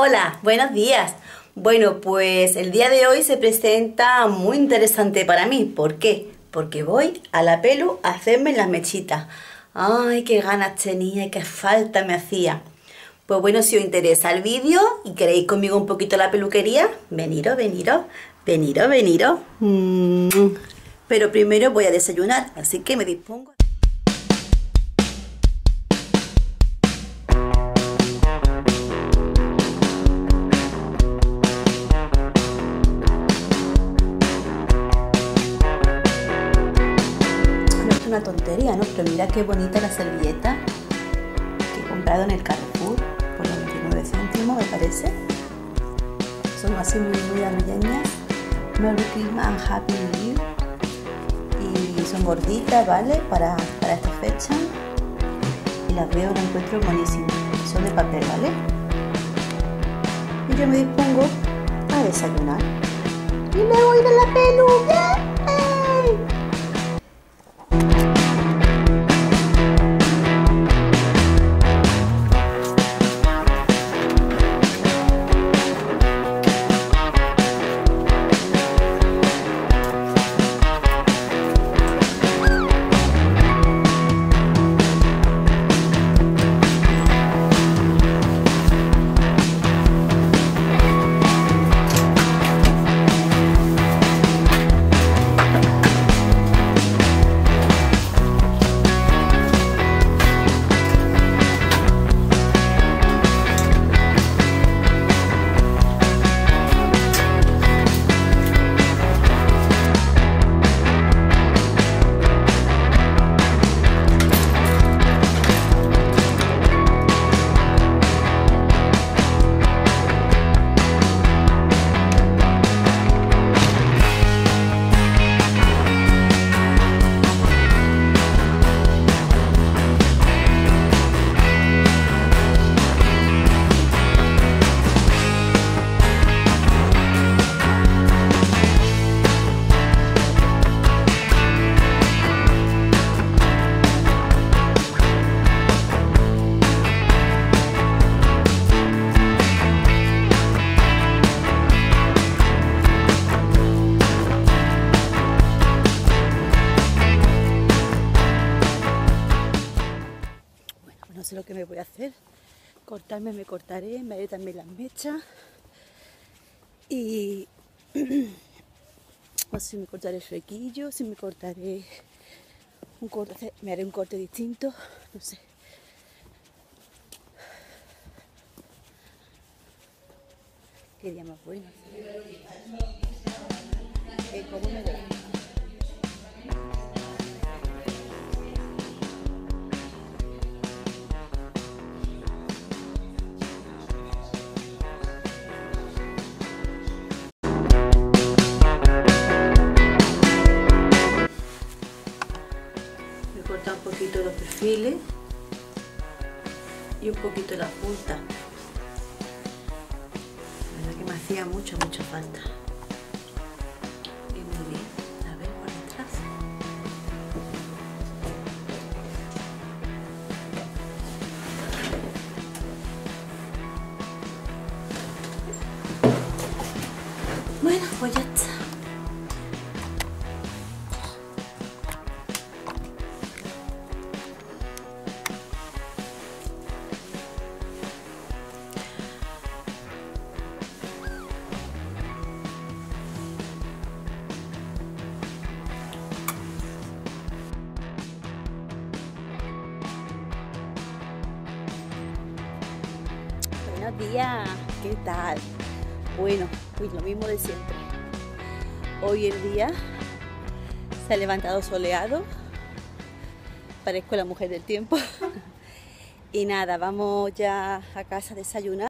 Hola, buenos días. Bueno, pues el día de hoy se presenta muy interesante para mí. ¿Por qué? Porque voy a la pelu a hacerme las mechitas. ¡Ay, qué ganas tenía! ¡Qué falta me hacía! Pues bueno, si os interesa el vídeo y queréis conmigo un poquito la peluquería, veniros. Pero primero voy a desayunar, así que me dispongo. Una tontería, ¿no? Pero mira qué bonita la servilleta que he comprado en el Carrefour por 99 céntimos, me parece. Son así muy navideñas. Merry Christmas and Happy New Year. Y son gorditas, ¿vale? Para esta fecha. Y las veo, las encuentro buenísimas. Son de papel, ¿vale? Y yo me dispongo a desayunar. ¡Y me voy de la peluca! Lo que me voy a hacer, cortarme, me cortaré, me haré también las mechas y no sé si me cortaré el flequillo, si me cortaré un corte, me haré un corte distinto, no sé. Qué día más bueno. ¿Cómo me voy? Los perfiles y un poquito la punta, la verdad que me hacía mucha falta. Y muy bien, a ver por detrás, bueno, pues ya está. Buenos días, ¿qué tal? Bueno, pues lo mismo de siempre. Hoy el día se ha levantado soleado, parezco la mujer del tiempo. Y nada, vamos ya a casa a desayunar.